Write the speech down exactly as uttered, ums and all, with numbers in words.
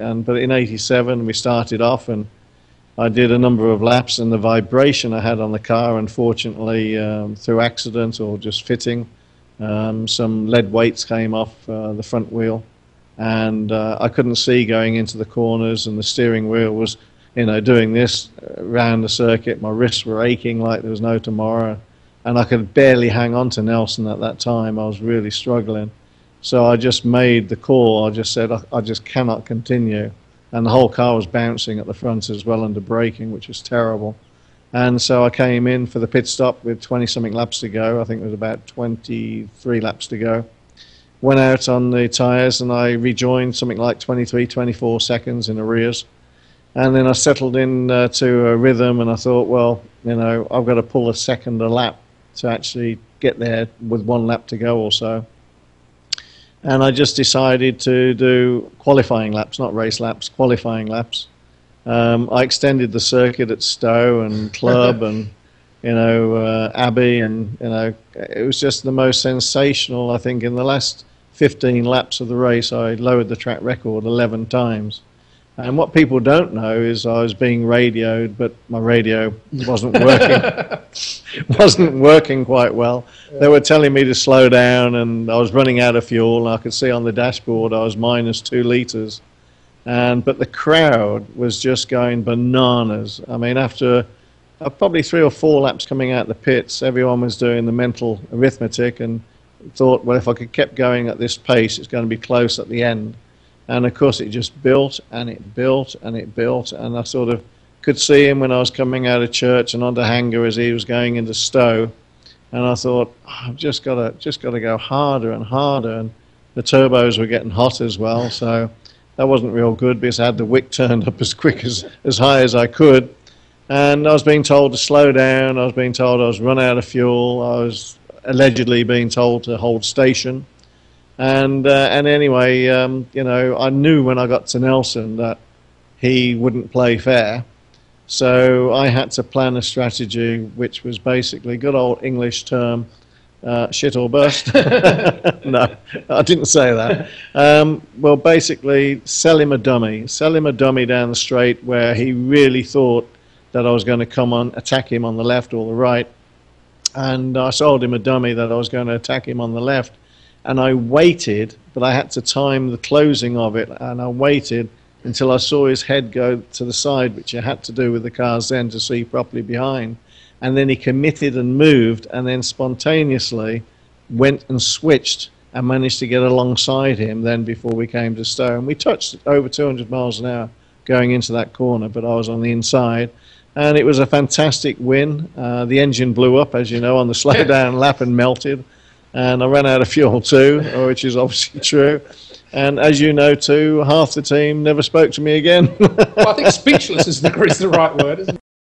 and but in eighty-seven we started off, and I did a number of laps, and the vibration I had on the car, unfortunately, um, through accident or just fitting, um, some lead weights came off uh, the front wheel, and uh, I couldn't see going into the corners, and the steering wheel was, you know, doing this round the circuit. My wrists were aching like there was no tomorrow, and I could barely hang on to Nelson at that time. I was really struggling. So I just made the call. I just said, I, I just cannot continue. And the whole car was bouncing at the front as well under braking, which was terrible. And so I came in for the pit stop with twenty-something laps to go. I think it was about twenty-three laps to go. Went out on the tyres, and I rejoined something like twenty-three, twenty-four seconds in arrears. And then I settled in uh, to a rhythm, and I thought, well, you know, I've got to pull a second a lap to actually get there with one lap to go or so. And I just decided to do qualifying laps, not race laps, qualifying laps. Um, I extended the circuit at Stowe and Club and, you know, uh, Abbey, and, you know, it was just the most sensational. I think in the last fifteen laps of the race, I lowered the track record eleven times. And what people don't know is I was being radioed, but my radio wasn't working, wasn't working quite well. They were telling me to slow down, and I was running out of fuel. I could see on the dashboard I was minus two litres. And, but the crowd was just going bananas. I mean, after uh, probably three or four laps coming out of the pits, everyone was doing the mental arithmetic and thought, well, if I could keep going at this pace, it's going to be close at the end. And of course it just built and it built and it built, and I sort of could see him when I was coming out of Church and onto Hangar as he was going into Stowe, and I thought, oh, I've just got to just got to go harder and harder, and the turbos were getting hot as well, so that wasn't real good because I had the wick turned up as quick as as high as I could, and I was being told to slow down. I was being told I was run out of fuel. I was allegedly being told to hold station. And, uh, and anyway, um, you know, I knew when I got to Nelson that he wouldn't play fair. So I had to plan a strategy, which was basically good old English term, uh, shit or burst. No, I didn't say that. Um, well, basically, sell him a dummy. Sell him a dummy down the straight where he really thought that I was going to come on, attack him on the left or the right. And I sold him a dummy that I was going to attack him on the left. And I waited, but I had to time the closing of it, and I waited until I saw his head go to the side, which you had to do with the cars then to see properly behind. And then he committed and moved, and then spontaneously went and switched and managed to get alongside him then before we came to Stowe. And we touched over two hundred miles an hour going into that corner, but I was on the inside. And it was a fantastic win. Uh, the engine blew up, as you know, on the slowdown lap and melted. And I ran out of fuel too, which is obviously true. And as you know too, half the team never spoke to me again. Well, I think speechless is the, is the right word, isn't it?